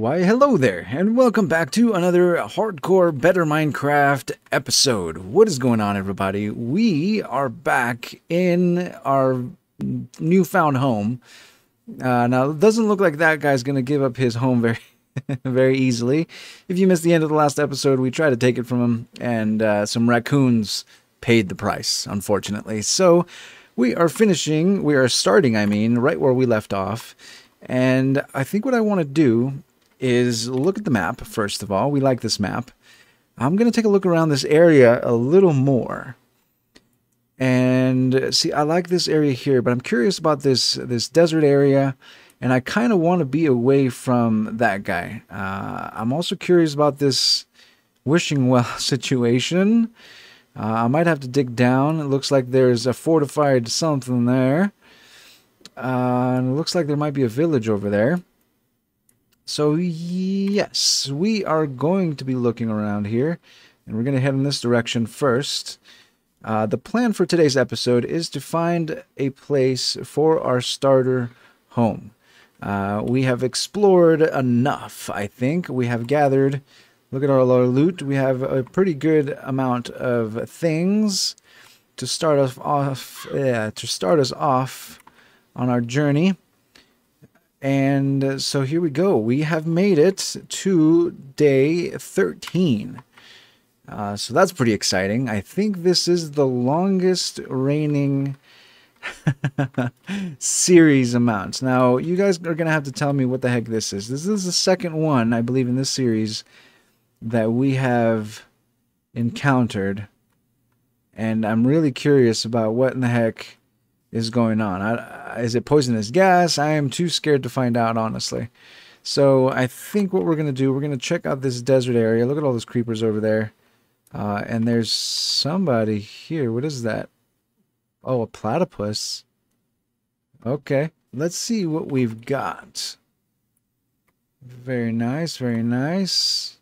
Why, hello there, and welcome back to another hardcore Better Minecraft episode. What is going on, everybody? We are back in our newfound home. Now, it doesn't look like that guy's going to give up his home very easily. If you missed the end of the last episode, we tried to take it from him, and some raccoons paid the price, unfortunately. So, we are starting, right where we left off. And I think what I want to do is look at the map. First of all, we like this map. I'm going to take a look around this area a little more, and see, I like this area here, but I'm curious about this desert area, and I kind of want to be away from that guy. I'm also curious about this wishing well situation. I might have to dig down. It looks like there's a fortified something there, and it looks like there might be a village over there. So, yes, we are going to be looking around here, and we're going to head in this direction first. The plan for today's episode is to find a place for our starter home. We have explored enough, I think. We have gathered, look at all our loot. We have a pretty good amount of things to start us off, on our journey. And so here we go. We have made it to day 13. So that's pretty exciting. I think this is the longest reigning series amount. Now, you guys are going to have to tell me what the heck this is. This is the second one, I believe, in this series that we have encountered. And I'm really curious about what in the heck is going on. Is it poisonous gas? I am too scared to find out, honestly. So I think what we're going to do, we're going to check out this desert area. Look at all those creepers over there. And there's somebody here. What is that? Oh, a platypus. Okay. Let's see what we've got. Very nice. Very nice.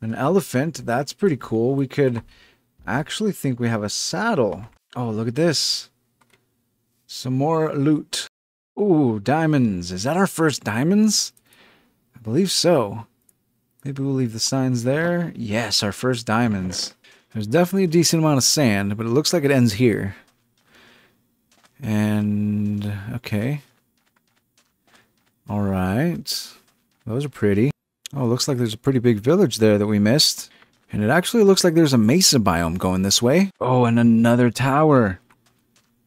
An elephant. That's pretty cool. We could actually think we have a saddle. Oh, look at this. Some more loot. Ooh, diamonds. Is that our first diamonds? I believe so. Maybe we'll leave the signs there. Yes, our first diamonds. There's definitely a decent amount of sand, but it looks like it ends here. And, okay. Alright. Those are pretty. Oh, looks like there's a pretty big village there that we missed. And it actually looks like there's a mesa biome going this way. Oh, and another tower.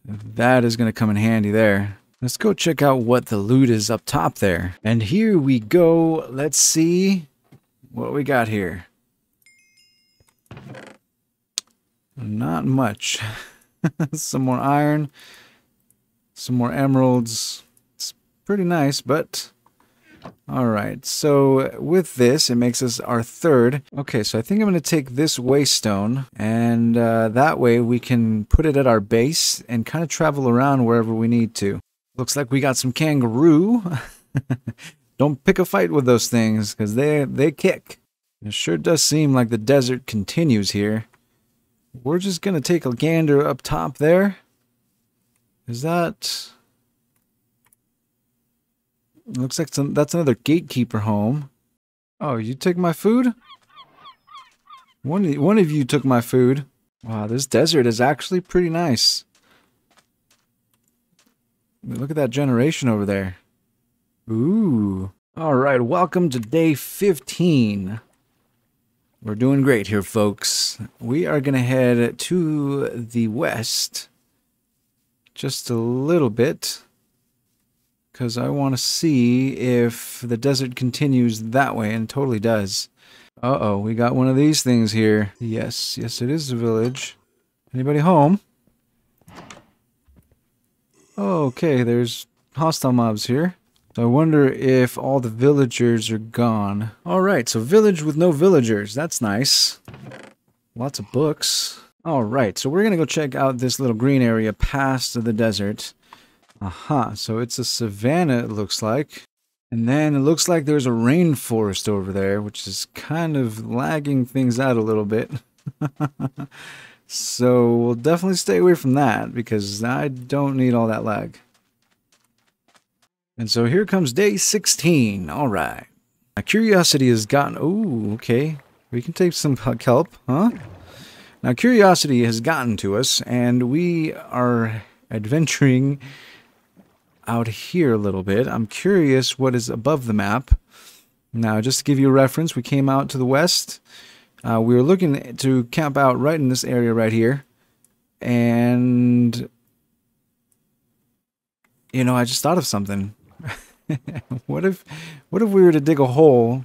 That is going to come in handy there. Let's go check out what the loot is up top there. And here we go. Let's see what we got here. Not much. Some more iron. Some more emeralds. It's pretty nice, but... Alright, so with this, it makes us our third. Okay, so I think I'm going to take this waystone, and that way we can put it at our base and kind of travel around wherever we need to. Looks like we got some kangaroo. Don't pick a fight with those things, because they kick. It sure does seem like the desert continues here. We're just going to take a gander up top there. Is that... Looks like that's another gatekeeper home. Oh, you took my food? One of you took my food. Wow, this desert is actually pretty nice. Look at that generation over there. Ooh. Alright, welcome to day 15. We're doing great here, folks. We are going to head to the west. Just a little bit. Because I want to see if the desert continues that way, and it totally does. Uh-oh, we got one of these things here. Yes, yes, it is a village. Anybody home? Okay, there's hostile mobs here. So I wonder if all the villagers are gone. Alright, so village with no villagers. That's nice. Lots of books. Alright, so we're going to go check out this little green area past the desert. Aha, so it's a savanna, it looks like. And then it looks like there's a rainforest over there, which is kind of lagging things out a little bit. So we'll definitely stay away from that, because I don't need all that lag. And so here comes day 16. All right. My curiosity has gotten... Ooh, okay. We can take some kelp, huh? Now, curiosity has gotten to us, and we are adventuring out here a little bit. I'm curious what is above the map. Now, just to give you a reference, we came out to the west. We were looking to camp out right in this area right here. And... You know, I just thought of something. What if we were to dig a hole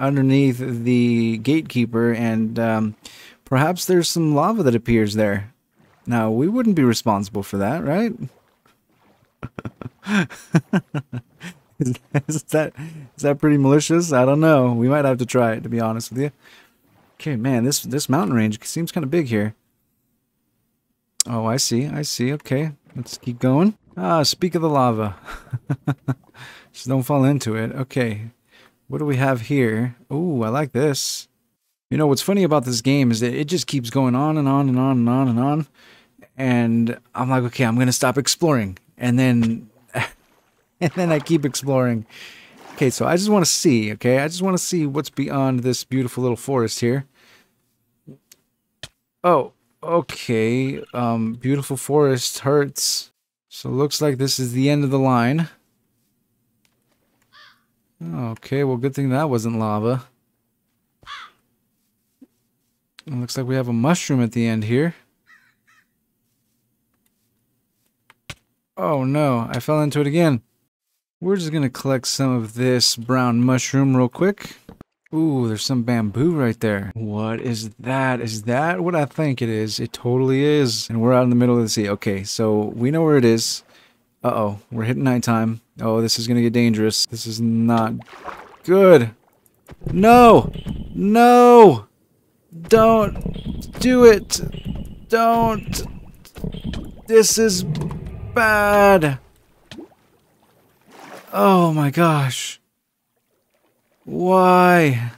underneath the gatekeeper, and perhaps there's some lava that appears there? Now, we wouldn't be responsible for that, right? Is that pretty malicious? I don't know. We might have to try it, to be honest with you. Okay, man, this mountain range seems kind of big here. Oh, I see. I see. Okay, let's keep going. Ah, speak of the lava. Just don't fall into it. Okay. What do we have here? Ooh, I like this. You know, what's funny about this game is that it just keeps going on and on and on and on and on. And I'm like, okay, I'm going to stop exploring. And then, I keep exploring. Okay, so I just want to see, okay? I just want to see what's beyond this beautiful little forest here. Oh, okay. Beautiful forest hurts. So it looks like this is the end of the line. Okay, well, good thing that wasn't lava. It looks like we have a mushroom at the end here. Oh no, I fell into it again. We're just gonna collect some of this brown mushroom real quick. Ooh, there's some bamboo right there. What is that? Is that what I think it is? It totally is. And we're out in the middle of the sea. Okay, so we know where it is. Uh-oh, we're hitting nighttime. Oh, this is gonna get dangerous. This is not good. No! No! Don't do it! Don't! This is bad! Oh my gosh. Why?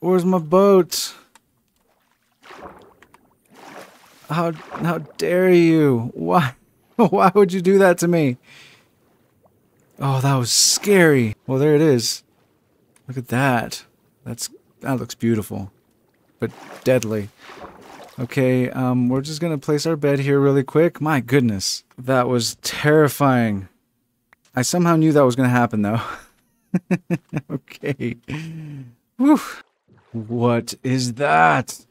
Where's my boat? How dare you? Why? Why would you do that to me? Oh, that was scary. Well, there it is. Look at that. That looks beautiful, but deadly. Okay, we're just gonna place our bed here really quick. My goodness, that was terrifying. I somehow knew that was going to happen, though. Okay. Whew. What is that?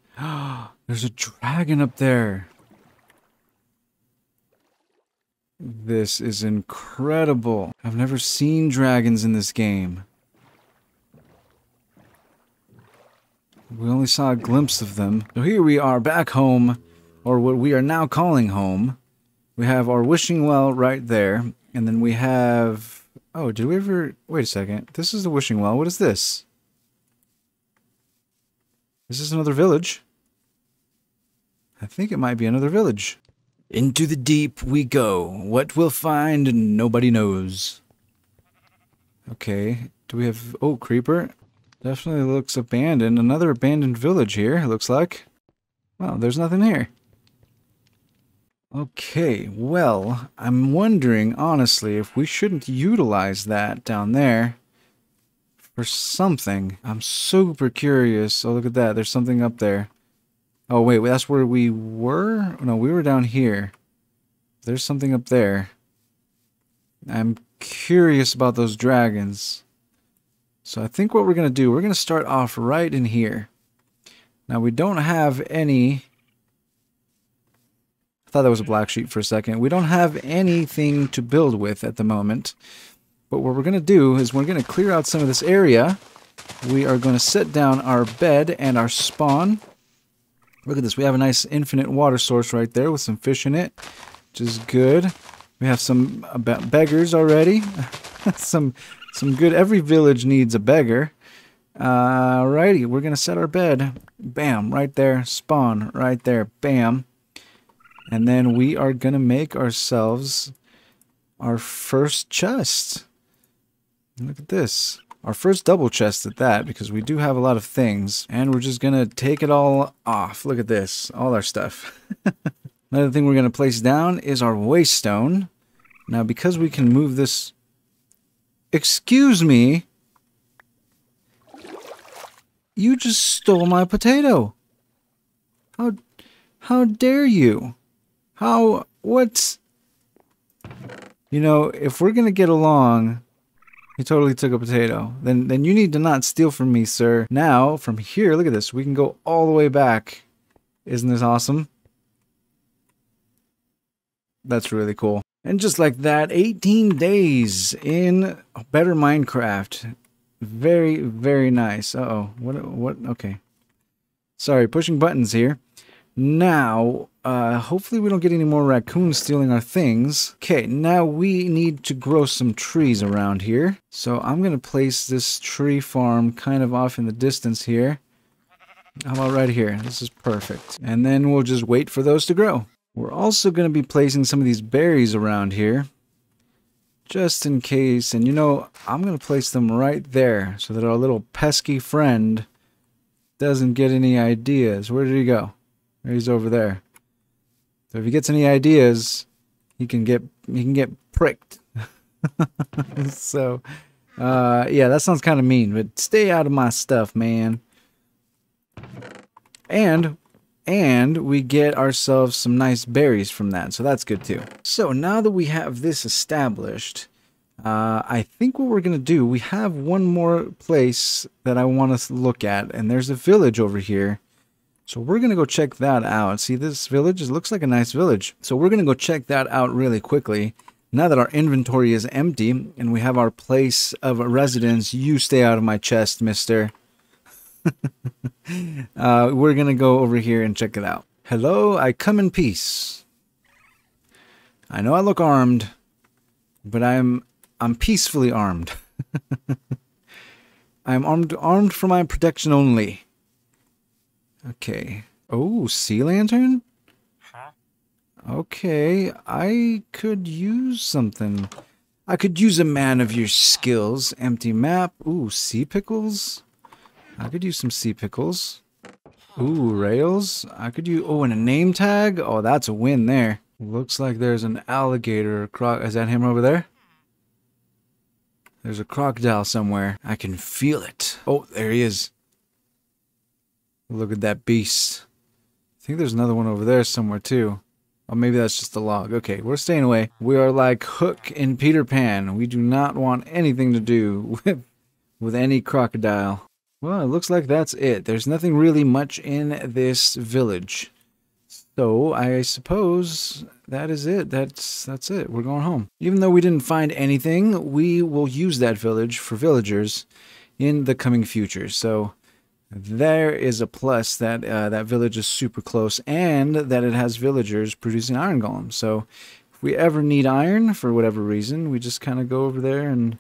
There's a dragon up there. This is incredible. I've never seen dragons in this game. We only saw a glimpse of them. So here we are back home, or what we are now calling home. We have our wishing well right there. And then we have... Oh, did we ever... Wait a second. This is the wishing well. What is this? Is this another village? I think it might be another village. Into the deep we go. What we'll find, nobody knows. Okay. Do we have... Oh, creeper. Definitely looks abandoned. Another abandoned village here, it looks like. Well, there's nothing here. Okay, well, I'm wondering, honestly, if we shouldn't utilize that down there for something. I'm super curious. Oh, look at that. There's something up there. Oh, wait, that's where we were? No, we were down here. There's something up there. I'm curious about those dragons. So I think what we're going to do, we're going to start off right in here. Now, we don't have any... I thought that was a black sheep for a second. We don't have anything to build with at the moment. But what we're going to do is we're going to clear out some of this area. We are going to set down our bed and our spawn. Look at this. We have a nice infinite water source right there with some fish in it, which is good. We have some beggars already. some good. Every village needs a beggar. Alrighty. We're going to set our bed. Bam. Right there. Spawn. Right there. Bam. And then we are going to make ourselves our first chest. Look at this. Our first double chest at that, because we do have a lot of things. And we're just going to take it all off. Look at this. All our stuff. Another thing we're going to place down is our waystone. Now, because we can move this... Excuse me! You just stole my potato! How dare you? What? You know, if we're gonna get along... He totally took a potato. Then you need to not steal from me, sir. Now, from here, look at this. We can go all the way back. Isn't this awesome? That's really cool. And just like that, 18 days in Better Minecraft. Very, very nice. Uh-oh. What? Okay. Sorry, pushing buttons here. Now, hopefully we don't get any more raccoons stealing our things. Okay, now we need to grow some trees around here. So I'm going to place this tree farm kind of off in the distance here. How about right here? This is perfect. And then we'll just wait for those to grow. We're also going to be placing some of these berries around here. Just in case. And you know, I'm going to place them right there so that our little pesky friend doesn't get any ideas. Where did he go? He's over there. So if he gets any ideas, he can get pricked. So, yeah, that sounds kind of mean, but stay out of my stuff, man. And we get ourselves some nice berries from that, so that's good too. So now that we have this established, I think what we're gonna do, we have one more place that I want us to look at, and there's a village over here. So we're going to go check that out. See, this village, it looks like a nice village. So we're going to go check that out really quickly. Now that our inventory is empty and we have our place of residence, you stay out of my chest, mister. We're going to go over here and check it out. Hello, I come in peace. I know I look armed, but I'm peacefully armed. I'm armed for my protection only. Okay. Oh, sea lantern? Huh? Okay, I could use something. I could use a man of your skills. Empty map. Ooh, sea pickles? I could use some sea pickles. Ooh, rails? I could use... Oh, and a name tag? Oh, that's a win there. Looks like there's an alligator croc... Is that him over there? There's a crocodile somewhere. I can feel it. Oh, there he is. Look at that beast. I think there's another one over there somewhere too. Or maybe that's just a log. Okay, we're staying away. We are like Hook in Peter Pan. We do not want anything to do with any crocodile. Well, it looks like that's it. There's nothing really much in this village. So I suppose that is it. That's it. We're going home. Even though we didn't find anything, we will use that village for villagers in the coming future. So... there is a plus that that village is super close and that it has villagers producing iron golems. So if we ever need iron for whatever reason, we just kind of go over there and,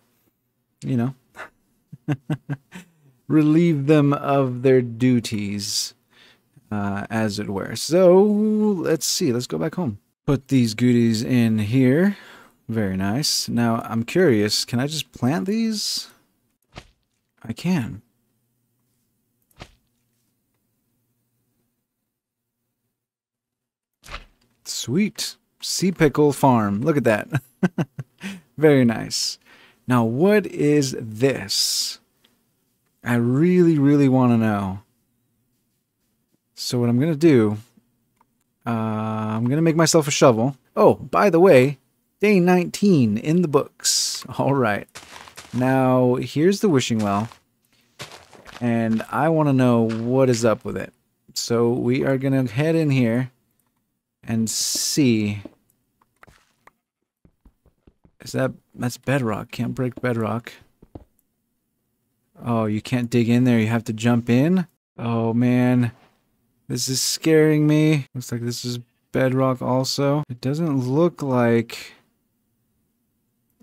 you know, relieve them of their duties, as it were. So let's see. Let's go back home. Put these goodies in here. Very nice. Now I'm curious. Can I just plant these? I can. Sweet. Sea pickle farm. Look at that. Very nice. Now, what is this? I really, really want to know. So what I'm going to do, I'm going to make myself a shovel. Oh, by the way, day 19 in the books. All right. Now, here's the wishing well. And I want to know what is up with it. So we are going to head in here. And see, is that's bedrock? Can't break bedrock. Oh, you can't dig in there. You have to jump in. Oh man, this is scaring me. Looks like this is bedrock also. It doesn't look like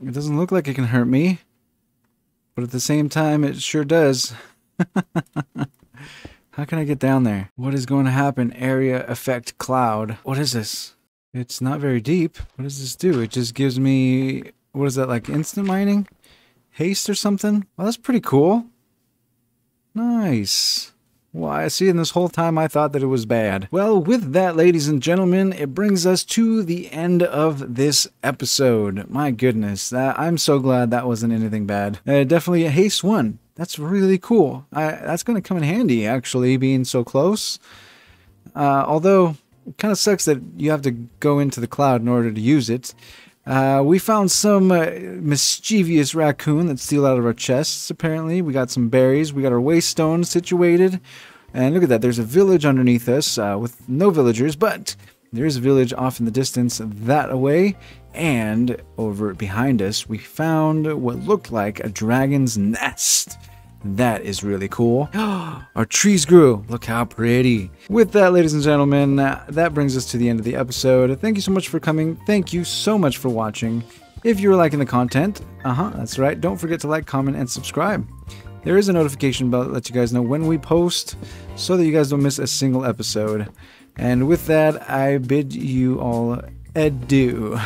it can hurt me, but at the same time, it sure does. How can I get down there? What is going to happen? Area effect cloud. What is this? It's not very deep. What does this do? It just gives me... what is that, like instant mining? Haste or something? Well, that's pretty cool. Nice. Why, see, and this whole time I thought that it was bad. Well, with that, ladies and gentlemen, it brings us to the end of this episode. My goodness, I'm so glad that wasn't anything bad. Definitely a haste one. That's really cool. That's going to come in handy, actually, being so close. Although, it kind of sucks that you have to go into the cloud in order to use it. We found some mischievous raccoon that steal out of our chests, apparently. We got some berries. We got our waystone situated. And look at that. There's a village underneath us with no villagers, but there is a village off in the distance that away. And over behind us, we found what looked like a dragon's nest. That is really cool. Our trees grew. Look how pretty. With that, ladies and gentlemen, that brings us to the end of the episode. Thank you so much for coming. Thank you so much for watching. If you're liking the content, that's right, don't forget to like, comment, and subscribe. There is a notification bell that lets you guys know when we post so that you guys don't miss a single episode. And with that, I bid you all adieu.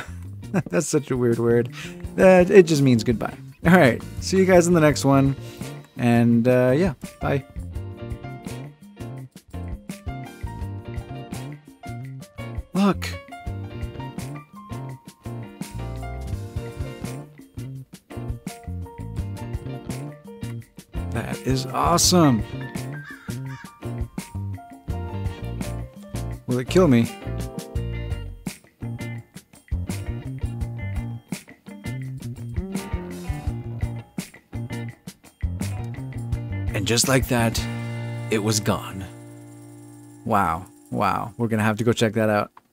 That's such a weird word. It just means goodbye. All right, see you guys in the next one. And, yeah, bye. Look. That is awesome. Will it kill me? And just like that, it was gone. Wow. Wow. We're going to have to go check that out.